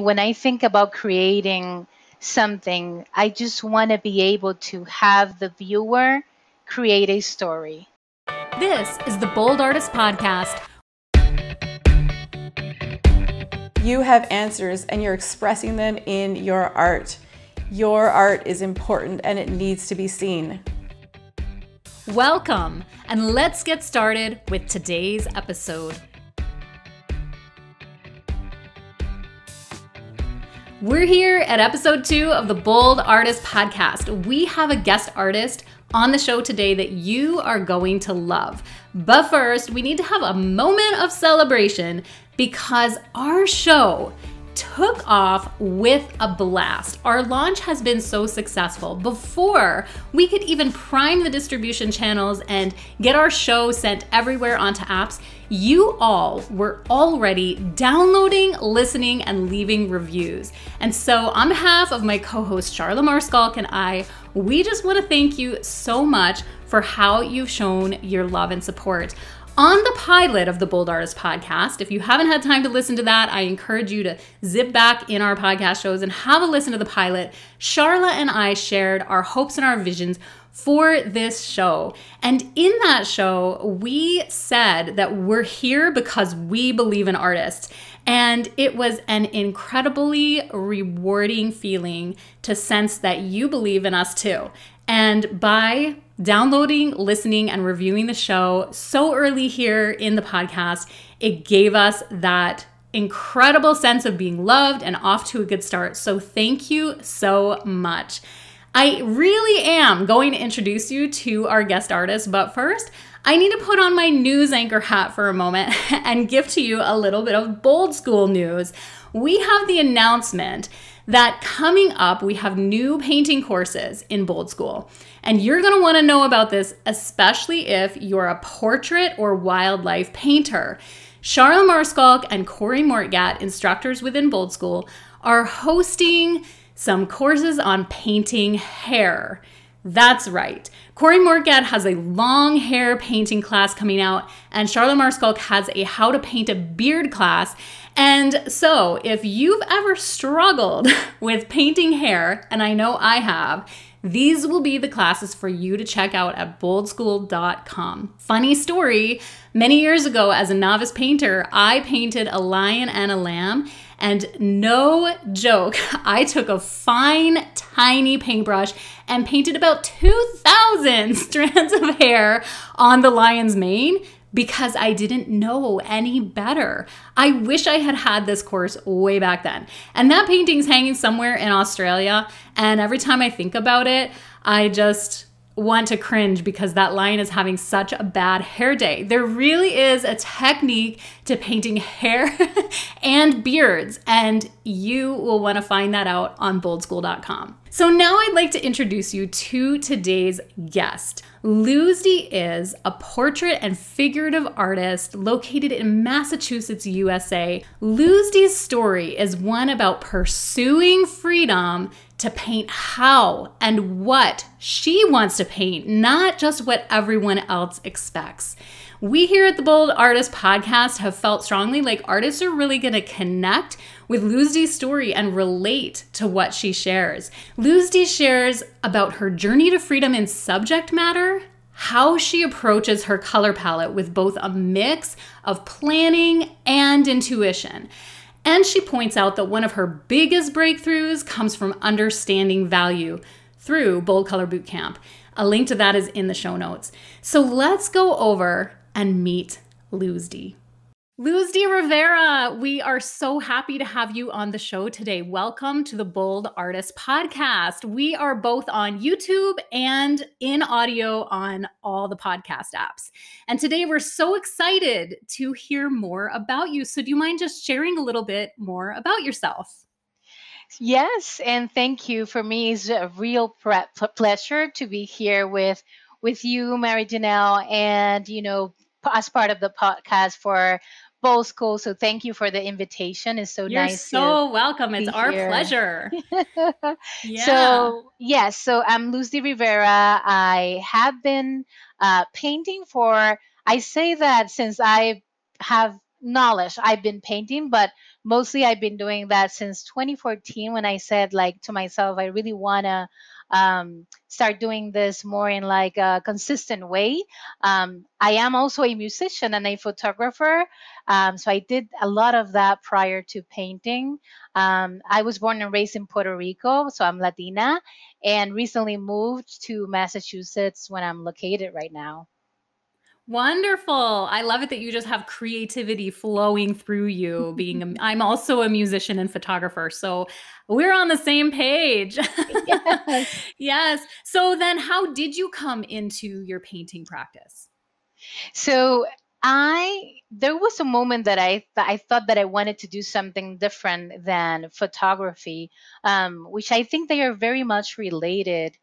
When I think about creating something, I just want to be able to have the viewer create a story. This is the Bold Artist Podcast. You have answers and you're expressing them in your art. Your art is important and it needs to be seen. Welcome, and let's get started with today's episode. We're here at episode 2 of the Bold Artist Podcast. We have a guest artist on the show today that you are going to love. But first, we need to have a moment of celebration because our show took off with a blast. Our launch has been so successful. Before we could even prime the distribution channels and get our show sent everywhere onto apps, you all were already downloading, listening, and leaving reviews. And so on behalf of my co-host Charla Maarschalk and I, we just want to thank you so much for how you've shown your love and support. On the pilot of the Bold Artist Podcast, if you haven't had time to listen to that, I encourage you to zip back in our podcast shows and have a listen to the pilot. Charla and I shared our hopes and our visions for this show. And in that show, we said that we're here because we believe in artists. And it was an incredibly rewarding feeling to sense that you believe in us too. And by downloading, listening, and reviewing the show so early here in the podcast, it gave us that incredible sense of being loved and off to a good start. So thank you so much. I really am going to introduce you to our guest artist, but first, I need to put on my news anchor hat for a moment and give to you a little bit of Bold School news. We have the announcement that coming up, we have new painting courses in Bold School. And you're gonna wanna know about this, especially if you're a portrait or wildlife painter. Charla Maarschalk and Corey Mortgat, instructors within Bold School, are hosting some courses on painting hair. That's right. Corey Mortgat has a long hair painting class coming out, and Charla Maarschalk has a how to paint a beard class. And so if you've ever struggled with painting hair, and I know I have, these will be the classes for you to check out at BoldSchool.com. Funny story, many years ago as a novice painter, I painted a lion and a lamb, and no joke, I took a fine, tiny paintbrush and painted about 2,000 strands of hair on the lion's mane because I didn't know any better. I wish I had had this course way back then. And that painting's hanging somewhere in Australia, and every time I think about it, I just want to cringe because that lion is having such a bad hair day. There really is a technique to painting hair and beards, and you will want to find that out on boldschool.com. So now I'd like to introduce you to today's guest. Luzdy is a portrait and figurative artist located in Massachusetts, USA. Luzdy's story is one about pursuing freedom to paint how and what she wants to paint, not just what everyone else expects. We here at the Bold Artist Podcast have felt strongly like artists are really going to connect with Luzdy's story and relate to what she shares. Luzdy shares about her journey to freedom in subject matter, how she approaches her color palette with both a mix of planning and intuition. And she points out that one of her biggest breakthroughs comes from understanding value through Bold Color Bootcamp. A link to that is in the show notes. So let's go over and meet Luzdy. Luzdy Rivera, we are so happy to have you on the show today. Welcome to the Bold Artist Podcast. We are both on YouTube and in audio on all the podcast apps. And today we're so excited to hear more about you. So do you mind just sharing a little bit more about yourself? Yes, and thank you. For me, it's a real pleasure to be here with you, Mary Janelle, and, you know, as part of the podcast for Bold School. So thank you for the invitation. It's so nice. You're so welcome. It's our pleasure. Yeah. So, yes, so I'm Luzdy Rivera. I have been painting for, I say that since I have knowledge. I've been painting, but mostly I've been doing that since 2014, when I said, like, to myself, I really want to start doing this more in like a consistent way. I am also a musician and a photographer. So I did a lot of that prior to painting. I was born and raised in Puerto Rico, so I'm Latina, and recently moved to Massachusetts, when I'm located right now. Wonderful. I love it that you just have creativity flowing through you. I'm also a musician and photographer, so we're on the same page. Yes. Yes. So then how did you come into your painting practice? So there was a moment that I thought that I wanted to do something different than photography, which I think they are very much related.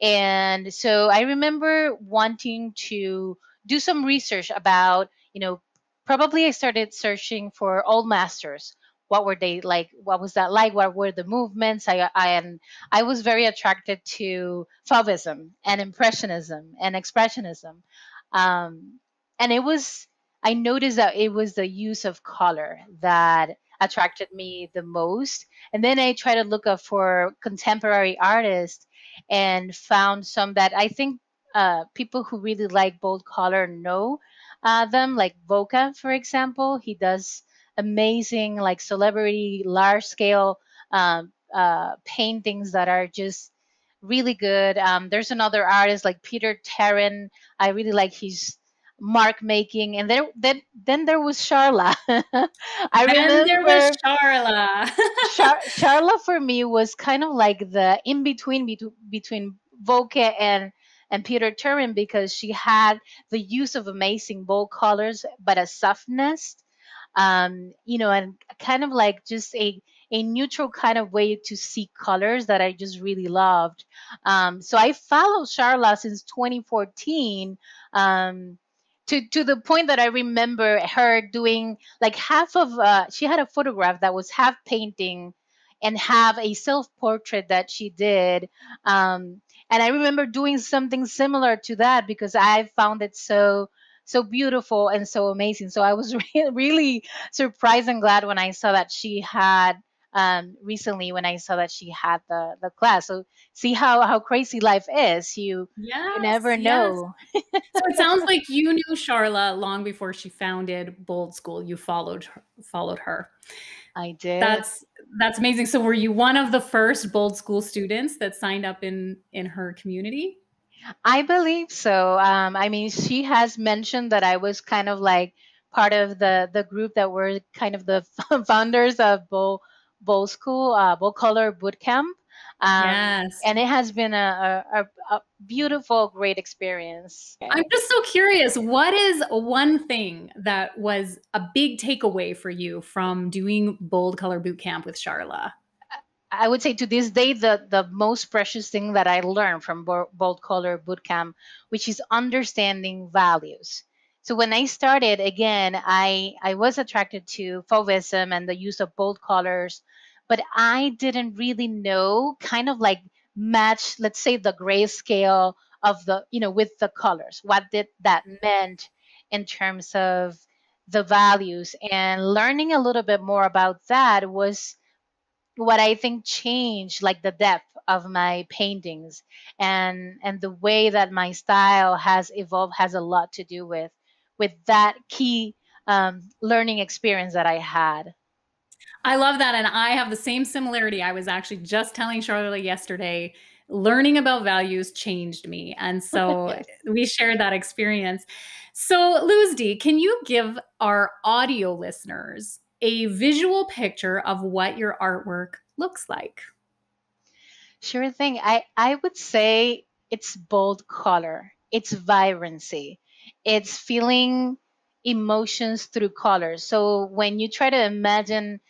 And so I remember wanting to do some research about, you know, probably I started searching for old masters. What were they like? What was that like? What were the movements? I was very attracted to Fauvism and Impressionism and Expressionism. And it was, I noticed that it was the use of color that attracted me the most. And then I tried to look up for contemporary artists and found some that I think people who really like bold color know them, like Voka, for example. He does amazing, like, celebrity, large-scale paintings that are just really good. There's another artist like Peter Terran. I really like his mark making. And then there was Charla. Charla for me was kind of like the in-between between Voka and Peter Terran, because she had the use of amazing bold colors, but a softness, you know, and kind of like just a neutral kind of way to see colors that I just really loved. So I followed Charla since 2014 to the point that I remember her doing like half of, she had a photograph that was half painting and half a self-portrait that she did. And I remember doing something similar to that because I found it so beautiful and so amazing. So I was really surprised and glad when I saw that she had, recently when I saw that she had the class. So see how crazy life is. You never know. Yes. So it sounds like you knew Charla long before she founded Bold School. You followed her. I did. That's amazing. So were you one of the first Bold School students that signed up in her community? I believe so. I mean, she has mentioned that I was kind of like part of the group that were kind of the founders of Bold School, Bold Color Bootcamp. Yes. And it has been a beautiful, great experience. I'm just so curious, what is one thing that was a big takeaway for you from doing Bold Color Bootcamp with Charla? I would say to this day, the most precious thing that I learned from Bold Color Bootcamp, which is understanding values. So when I started, again, I was attracted to Fauvism and the use of bold colors, but I didn't really know kind of like match, let's say, the grayscale of the, you know, with the colors. What did that meant in terms of the values? And learning a little bit more about that was what I think changed like the depth of my paintings, and the way that my style has evolved has a lot to do with that key learning experience that I had. I love that. And I have the same similarity. I was actually just telling Charla yesterday, learning about values changed me. And so we shared that experience. So Luzdy, can you give our audio listeners a visual picture of what your artwork looks like? Sure thing. I would say it's bold color. It's vibrancy. It's feeling emotions through color. So when you try to imagine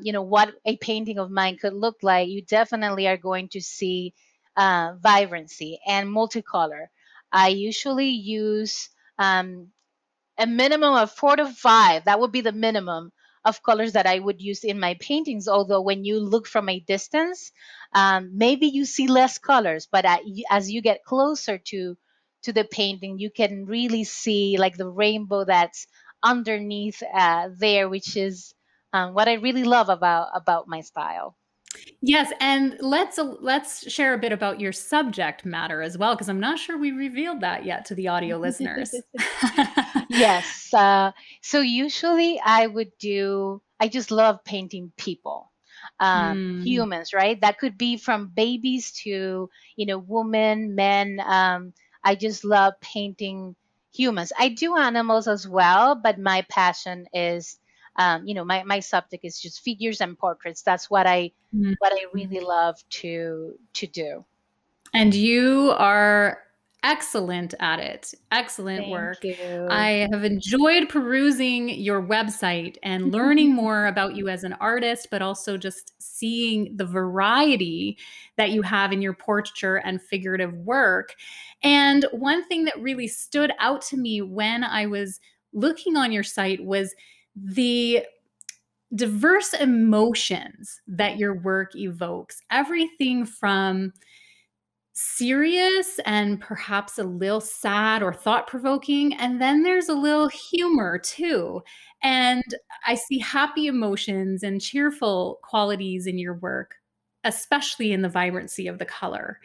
you know, what a painting of mine could look like, you definitely are going to see vibrancy and multicolor. I usually use a minimum of 4 to 5. That would be the minimum of colors that I would use in my paintings. Although when you look from a distance, maybe you see less colors, but as you get closer to the painting, you can really see like the rainbow that's underneath there, which is what I really love about my style. Yes, and let's share a bit about your subject matter as well, because I'm not sure we revealed that yet to the audio listeners. Yes, so usually I just love painting people, humans, right? That could be from babies to, women, men. I just love painting humans. I do animals as well, but my passion is my subject is just figures and portraits. That's what I really love to do. And you are excellent at it. Excellent Thank work. You. I have enjoyed perusing your website and learning more about you as an artist, but also just seeing the variety that you have in your portraiture and figurative work. And one thing that really stood out to me when I was looking on your site was the diverse emotions that your work evokes, everything from serious and perhaps a little sad or thought-provoking, and then there's a little humor too. And I see happy emotions and cheerful qualities in your work, especially in the vibrancy of the color.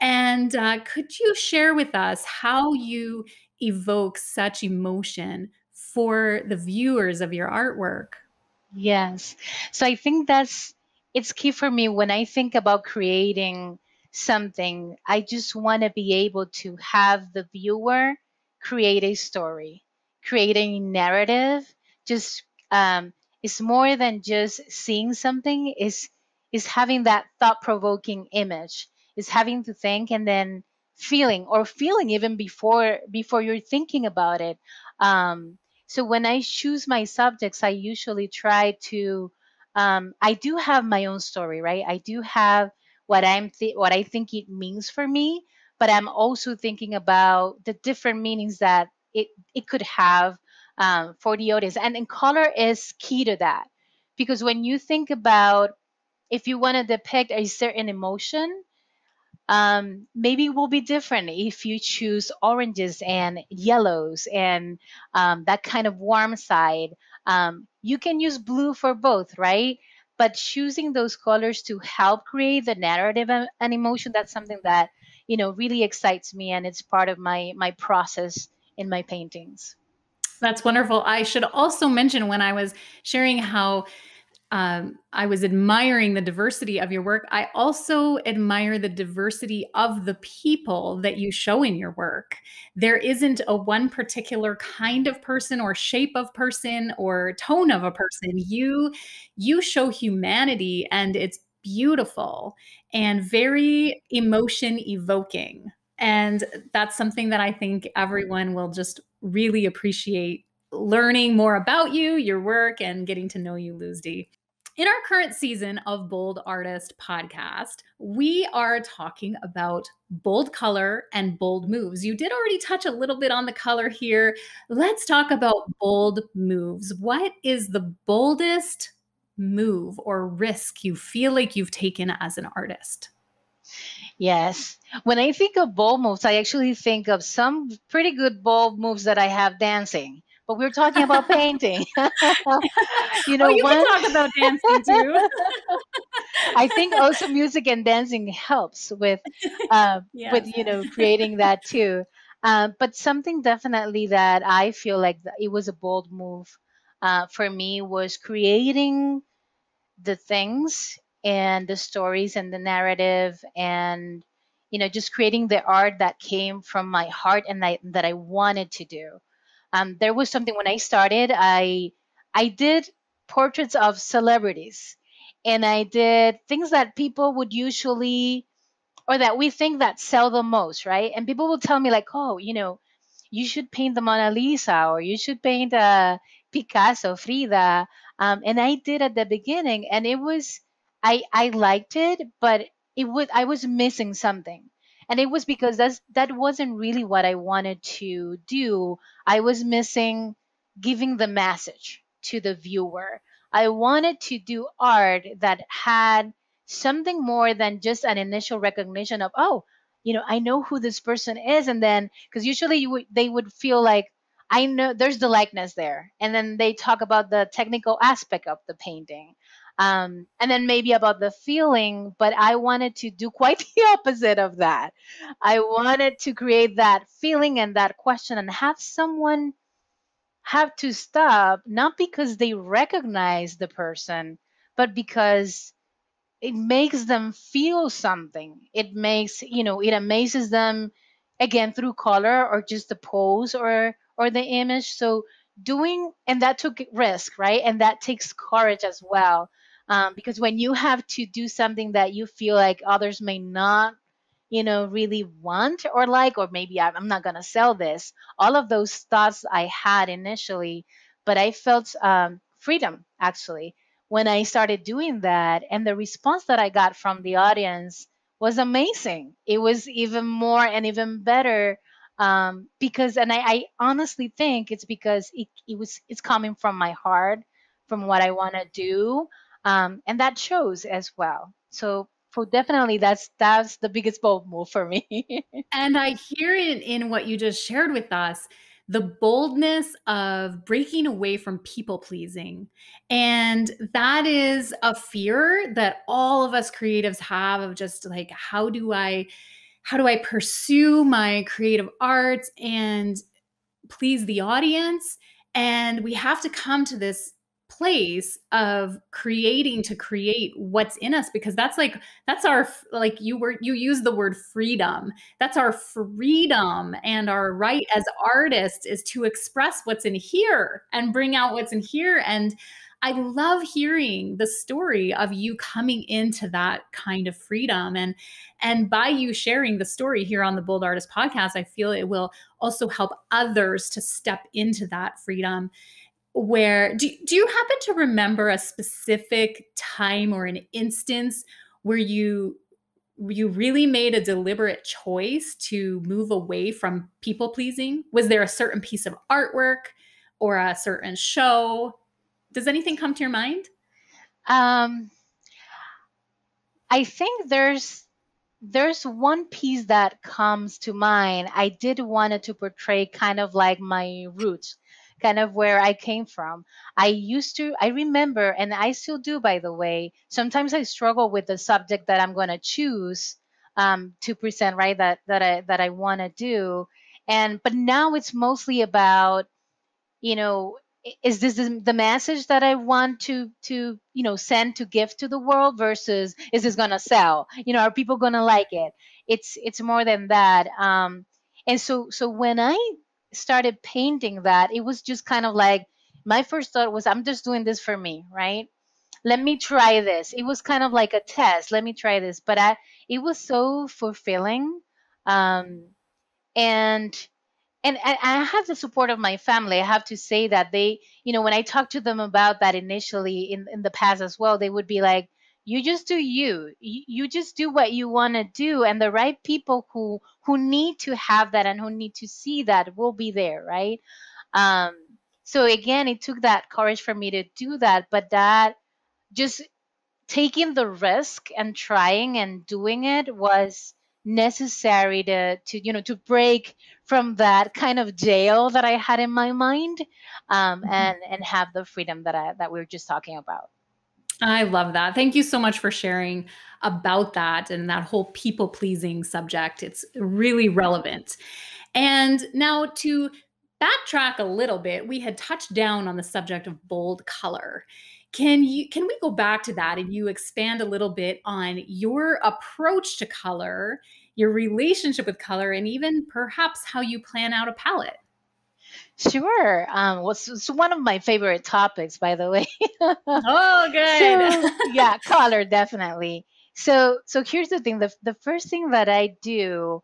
And could you share with us how you evoke such emotion for the viewers of your artwork? Yes. So I think it's key for me when I think about creating something. I just want to be able to have the viewer create a story, create a narrative. Just it's more than just seeing something. It's having that thought-provoking image. It's having to think and then feeling even before you're thinking about it. So when I choose my subjects, I usually try to, I do have my own story, right? I do have what I think it means for me, but I'm also thinking about the different meanings that it could have for the audience. And color is key to that, because when you think about if you want to depict a certain emotion, maybe it will be different if you choose oranges and yellows and that kind of warm side. You can use blue for both, right? But choosing those colors to help create the narrative and emotion, that's something that really excites me, and it's part of my process in my paintings. That's wonderful. I should also mention, when I was sharing how I was admiring the diversity of your work, I also admire the diversity of the people that you show in your work. There isn't one particular kind of person or shape of person or tone of a person. You show humanity, and it's beautiful and very emotion evoking. And that's something that I think everyone will just really appreciate, learning more about you, your work, and getting to know you, Luzdy. In our current season of Bold Artist Podcast, we are talking about bold color and bold moves. You did already touch a little bit on the color here. Let's talk about bold moves. What is the boldest move or risk you feel like you've taken as an artist? Yes. When I think of bold moves, I actually think of some pretty good bold moves that I have dancing. But we're talking about painting. Can talk about dancing too. I think also music and dancing helps with creating that too. But something definitely that I feel like it was a bold move for me was creating the things and the stories and the narrative and just creating the art that came from my heart and that I wanted to do. There was something when I started, I did portraits of celebrities, and I did things that people would usually, or that we think that sell the most, right? And people will tell me like, oh, you should paint the Mona Lisa, or you should paint Picasso, Frida. And I did at the beginning, and it was, I liked it, but I was missing something. And it was because that wasn't really what I wanted to do. I was missing giving the message to the viewer. I wanted to do art that had something more than just an initial recognition of, I know who this person is. And then, because usually they would feel like, I know there's the likeness there. And then they talk about the technical aspect of the painting. And then maybe about the feeling, but I wanted to do quite the opposite of that. I wanted to create that feeling and that question and have someone have to stop, not because they recognize the person, but because it makes them feel something. It makes, you know, it amazes them, again, through color or just the pose or the image. So doing, and that took risk, right? And that takes courage as well. Because when you have to do something that you feel like others may not, you know, really want or like, or maybe I'm not going to sell this, all of those thoughts I had initially, but I felt freedom actually when I started doing that. And the response that I got from the audience was amazing. It was even more and even better because, and I honestly think it's because it's coming from my heart, from what I want to do. And that shows as well. So definitely that's the biggest bold move for me. And I hear it in what you just shared with us, the boldness of breaking away from people pleasing. And that is a fear that all of us creatives have of just like, how do I pursue my creative arts and please the audience? And we have to come to this place of creating to create what's in us, because that's our, like you use the word freedom. That's our freedom and our right as artists is to express what's in here and bring out what's in here. And I love hearing the story of you coming into that kind of freedom. And by you sharing the story here on the Bold Artist Podcast, I feel it will also help others to step into that freedom. Where do you happen to remember a specific time or an instance where you really made a deliberate choice to move away from people pleasing? Was there a certain piece of artwork or a certain show? Does anything come to your mind? I think there's one piece that comes to mind. I did want to portray kind of like my roots, kind of where I came from. I remember, and I still do, by the way, sometimes I struggle with the subject that I'm going to choose to present, right? That I want to do. But now it's mostly about, you know, is this the message that I want to, you know, send to give to the world versus is this going to sell? You know, are people going to like it? It's more than that. And so when I started painting that, it was just kind of like, my first thought was, I'm just doing this for me, right? Let me try this. It was kind of like a test. Let me try this. But it was so fulfilling. And I have the support of my family. I have to say that they, you know, when I talked to them about that initially in the past as well, they would be like, you just do you. You just do what you want to do. And the right people who need to have that and who need to see that will be there, right? So again, it took that courage for me to do that. But that just taking the risk and trying and doing it was necessary to break from that kind of jail that I had in my mind and have the freedom that we were just talking about. I love that. Thank you so much for sharing about that and that whole people pleasing subject. It's really relevant. And now to backtrack a little bit, we had touched down on the subject of bold color. Can we go back to that and you expand a little bit on your approach to color, your relationship with color, and even perhaps how you plan out a palette? Sure. It's one of my favorite topics, by the way. Oh, good. So, yeah, color, definitely. So here's the thing. The first thing that I do,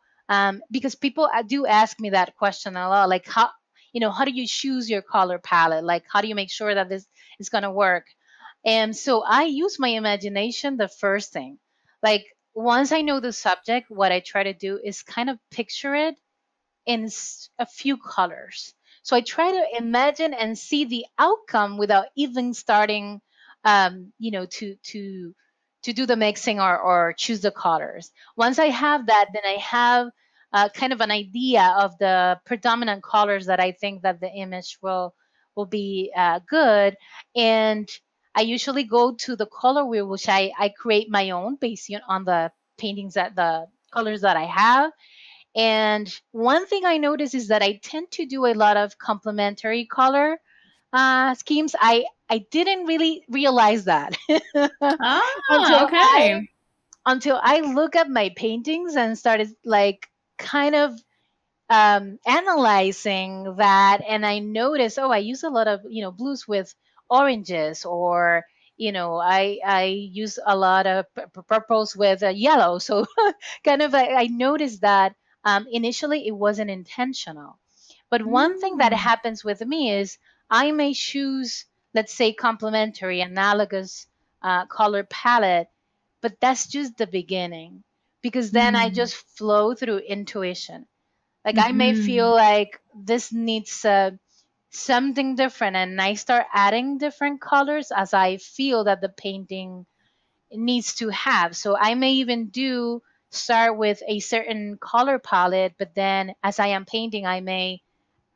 because people do ask me that question a lot, like how do you choose your color palette? Like, how do you make sure that this is going to work? And so I use my imagination, the first thing. Like, once I know the subject, what I try to do is kind of picture it in a few colors. So I try to imagine and see the outcome without even starting, to do the mixing or choose the colors. Once I have that, then I have kind of an idea of the predominant colors that I think that the image will be good. And I usually go to the color wheel, which I create my own based on the paintings, that the colors that I have. And one thing I notice is that I tend to do a lot of complementary color schemes. I didn't really realize that until I look at my paintings and started like kind of analyzing that. And I noticed, oh, I use a lot of, blues with oranges, or, I use a lot of purples with yellow. So kind of, I noticed that initially it wasn't intentional. But one thing that happens with me is I may choose, let's say, complementary, analogous color palette, but that's just the beginning, because then I just flow through intuition. Like I may feel like this needs something different, and I start adding different colors as I feel that the painting needs to have. So I may even start with a certain color palette, but then as I am painting, I may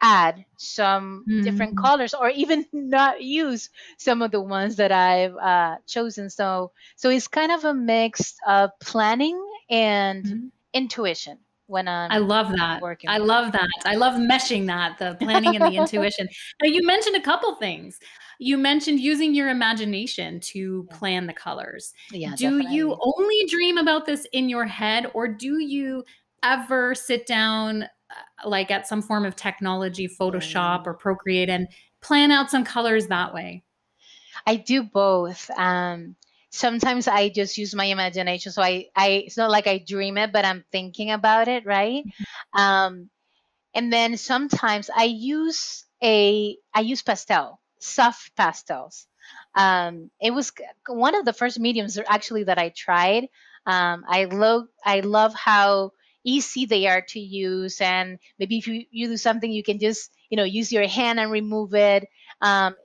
add some different colors, or even not use some of the ones that I've chosen. So it's kind of a mix of planning and intuition when I love that. I love that. I love meshing that, the planning and the intuition. Now, you mentioned a couple things. You mentioned using your imagination to plan the colors. Yeah, do definitely. You only dream about this in your head, or do you ever sit down like at some form of technology, Photoshop or Procreate, and plan out some colors that way? I do both. Sometimes I just use my imagination. So it's not like I dream it, but I'm thinking about it, right? And then sometimes I use pastel, soft pastels. It was one of the first mediums actually that I tried. I love how easy they are to use, and maybe if you do something, you can just use your hand and remove it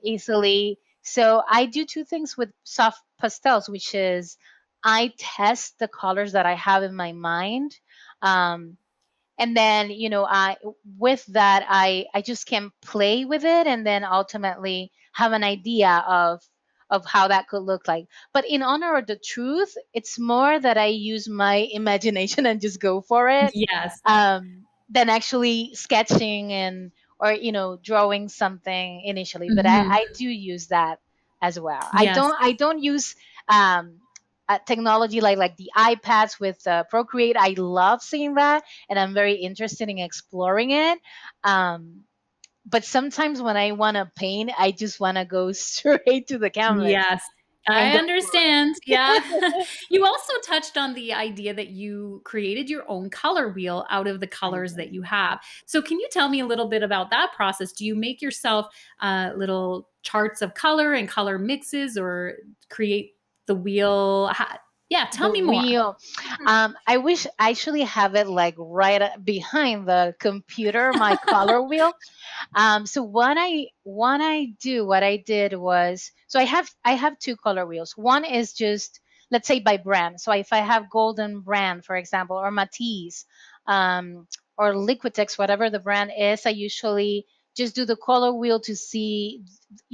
easily. So I do two things with soft pastels, which is I test the colors that I have in my mind, and then with that I just can play with it, and then ultimately have an idea of how that could look like. But in honor of the truth, it's more that I use my imagination and just go for it. Yes. Than actually sketching or drawing something initially. But I do use that as well. Yes. I don't use technology like the iPads with Procreate. I love seeing that, and I'm very interested in exploring it. But sometimes when I want to paint, I just want to go straight to the canvas. Yes, I understand. Yeah. You also touched on the idea that you created your own color wheel out of the colors that you have. So can you tell me a little bit about that process? Do you make yourself little charts of color and color mixes, or create the wheel? Yeah, tell me more. I wish I actually have it like right behind the computer, my color wheel. So what I did was, so I have two color wheels. One is just, let's say, by brand. So if I have Golden brand, for example, or Matisse, or Liquitex, whatever the brand is, I usually just do the color wheel to see,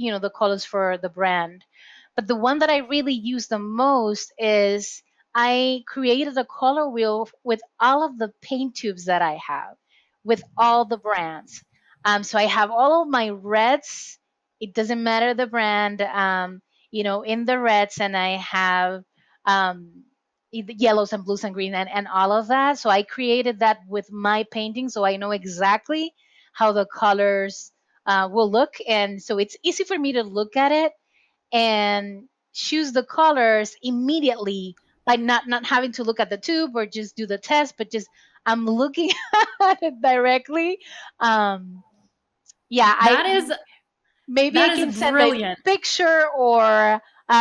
the colors for the brand. But the one that I really use the most is I created a color wheel with all of the paint tubes that I have, with all the brands. So I have all of my reds. It doesn't matter the brand, in the reds, and I have the yellows and blues and greens and all of that. So I created that with my painting, so I know exactly how the colors will look. And so it's easy for me to look at it and choose the colors immediately by not having to look at the tube or just do the test, but just I'm looking at it directly. I can send a picture, or for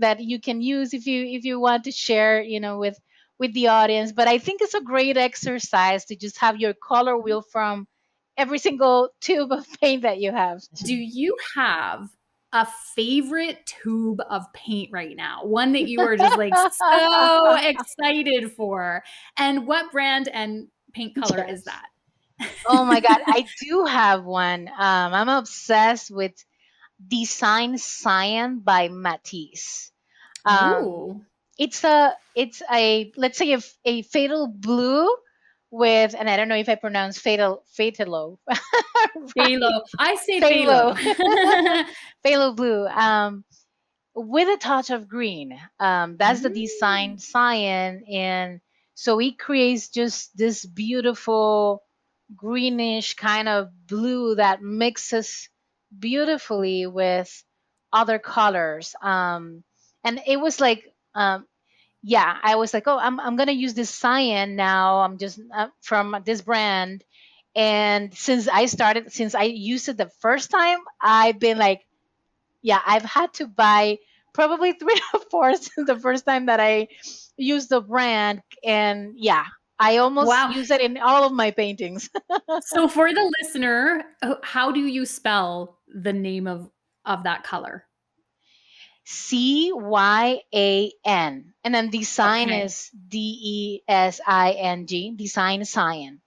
that you can use if you want to share with the audience. But I think it's a great exercise to just have your color wheel from every single tube of paint that you have. Do you have a favorite tube of paint right now? One that you are just like so excited for, and what brand and paint color is that? Oh my God, I do have one. I'm obsessed with Design Cyan by Matisse. Ooh. It's a let's say a phthalo blue with, and I don't know if I pronounce phthalo. Phthalo. I say phthalo. Phthalo blue. With a touch of green. That's the Design Cyan, and so it creates just this beautiful greenish kind of blue that mixes beautifully with other colors. And it was like, I was like, oh, I'm gonna use this cyan now. I'm just from this brand, and since I used it the first time, I've been like, yeah, I've had to buy probably 3 or 4 since the first time that I used the brand, and yeah. I almost use it in all of my paintings. So for the listener, how do you spell the name of that color? Cyan. And then Design is DESING, Design Cyan.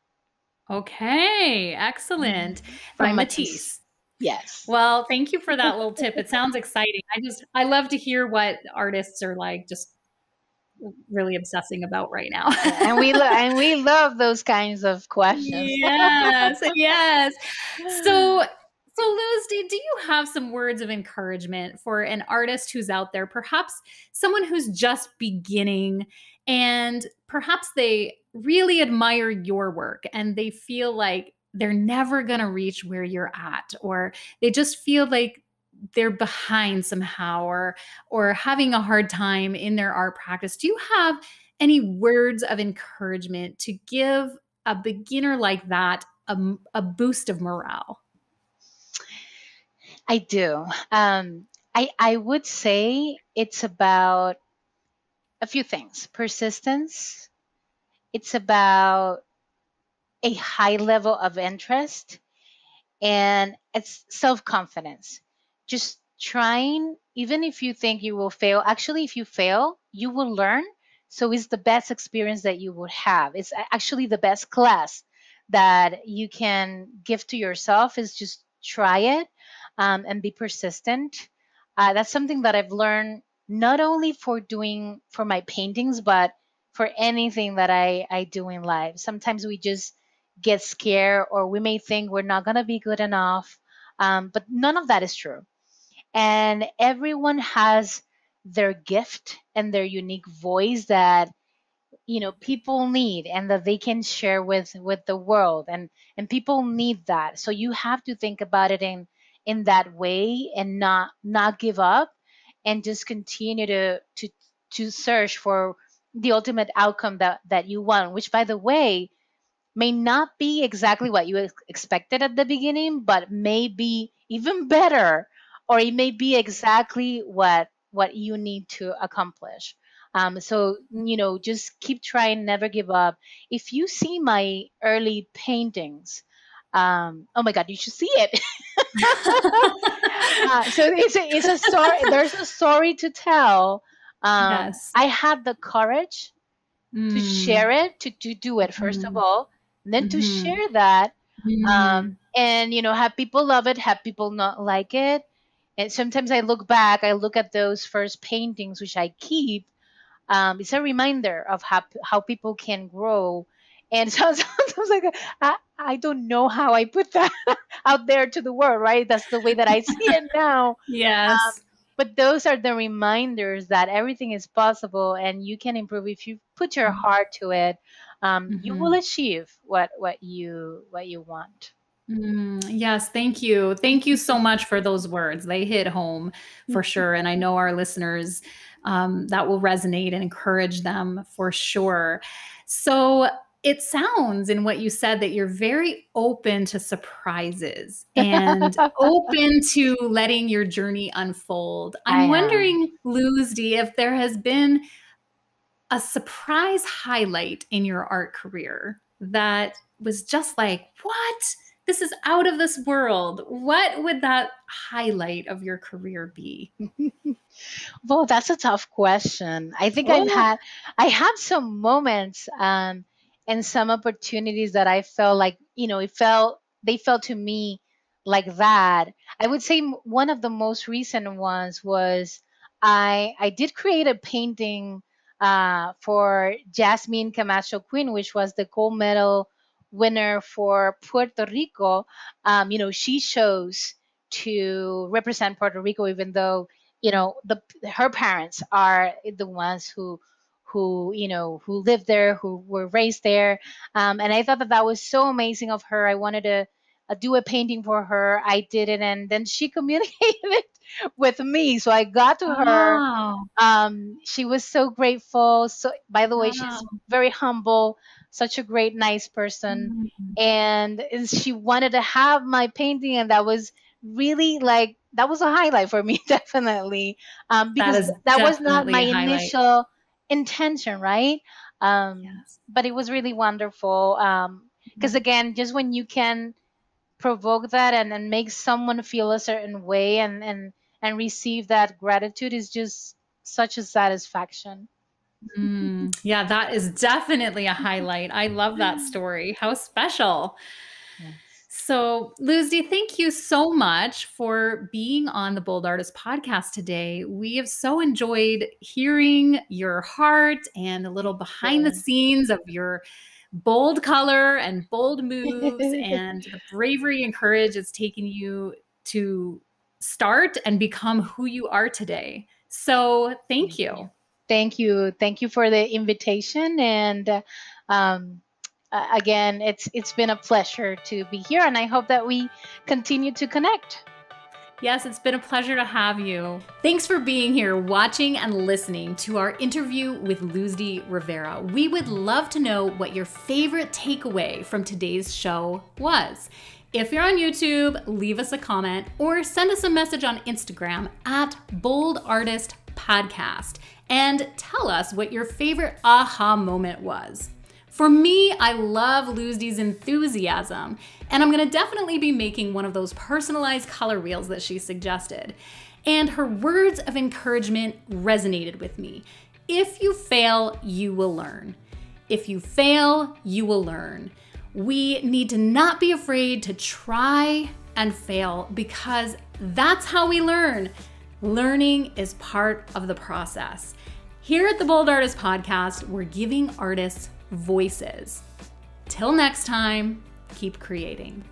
Okay, excellent. By Matisse. Yes. Well, thank you for that little tip. It sounds exciting. I love to hear what artists are like, just really obsessing about right now. And we love those kinds of questions. Yes. Yes. So Luzdy, do you have some words of encouragement for an artist who's out there, perhaps someone who's just beginning, and perhaps they really admire your work and they feel like they're never going to reach where you're at, or they just feel like they're behind somehow, or having a hard time in their art practice? Do you have any words of encouragement to give a beginner like that a boost of morale? I do. I would say it's about a few things. Persistence. It's about a high level of interest, and it's self-confidence. Just trying, even if you think you will fail. Actually, if you fail, you will learn. So it's the best experience that you would have. It's actually the best class that you can give to yourself, is just try it and be persistent. That's something that I've learned, not only for my paintings, but for anything that I do in life. Sometimes we just get scared, or we may think we're not going to be good enough, but none of that is true. And everyone has their gift and their unique voice that, you know, people need, and that they can share with the world, and people need that. So you have to think about it in that way, and not give up, and just continue to search for the ultimate outcome that you want, which, by the way, may not be exactly what you expected at the beginning, but may be even better, or it may be exactly what you need to accomplish. So, you know, just keep trying, never give up. If you see my early paintings, oh my God, you should see it. So it's a story. There's a story to tell. Yes. I had the courage to share it, to do it, first of all, and then to share that. And, you know, have people love it, have people not like it. And sometimes I look at those first paintings, which I keep. It's a reminder of how people can grow. And sometimes like, I don't know how I put that out there to the world, right? That's the way that I see it now. Yes. But those are the reminders that everything is possible, and you can improve if you put your heart to it. You will achieve what you want. Yes. Thank you. Thank you so much for those words. They hit home for sure. And I know our listeners, that will resonate and encourage them for sure. So it sounds in what you said that you're very open to surprises and open to letting your journey unfold. I'm wondering, Luzdy, if there has been a surprise highlight in your art career that was just like, what? This is out of this world. What would that highlight of your career be? Well, that's a tough question. I think I have some moments. and some opportunities that I felt like, you know, they felt to me like that. I would say one of the most recent ones was I did create a painting for Jasmine Camacho Quinn, which was the gold medal winner for Puerto Rico. You know, she chose to represent Puerto Rico, even though, you know, her parents are the ones who you know, who lived there, who were raised there. And I thought that that was so amazing of her. I wanted to do a painting for her. I did it, and then she communicated with me. So I got to her. Wow. She was so grateful. So, by the way, wow, she's very humble, such a great, nice person. Mm-hmm. And she wanted to have my painting, and that was really like, that was a highlight for me, definitely. Because that was not my initial intention, right? Yes. But it was really wonderful. Because again, just when you can provoke that and make someone feel a certain way and receive that gratitude is just such a satisfaction. Yeah, that is definitely a highlight. I love that story. How special. Yes. So, Luzdy, thank you so much for being on the Bold Artist Podcast today. We have so enjoyed hearing your heart and a little behind the scenes of your bold color and bold moves and the bravery and courage it's taken you to start and become who you are today. So thank you. Thank you. Thank you for the invitation. And again, it's been a pleasure to be here, and I hope that we continue to connect. Yes, it's been a pleasure to have you. Thanks for being here, watching and listening to our interview with Luzdy Rivera. We would love to know what your favorite takeaway from today's show was. If you're on YouTube, leave us a comment or send us a message on Instagram at Bold Artist Podcast and tell us what your favorite aha moment was. For me, I love Luzdy's enthusiasm, and I'm gonna definitely be making one of those personalized color reels that she suggested. And her words of encouragement resonated with me. If you fail, you will learn. If you fail, you will learn. We need to not be afraid to try and fail, because that's how we learn. Learning is part of the process. Here at the Bold Artist Podcast, we're giving artists voices. Till next time, keep creating.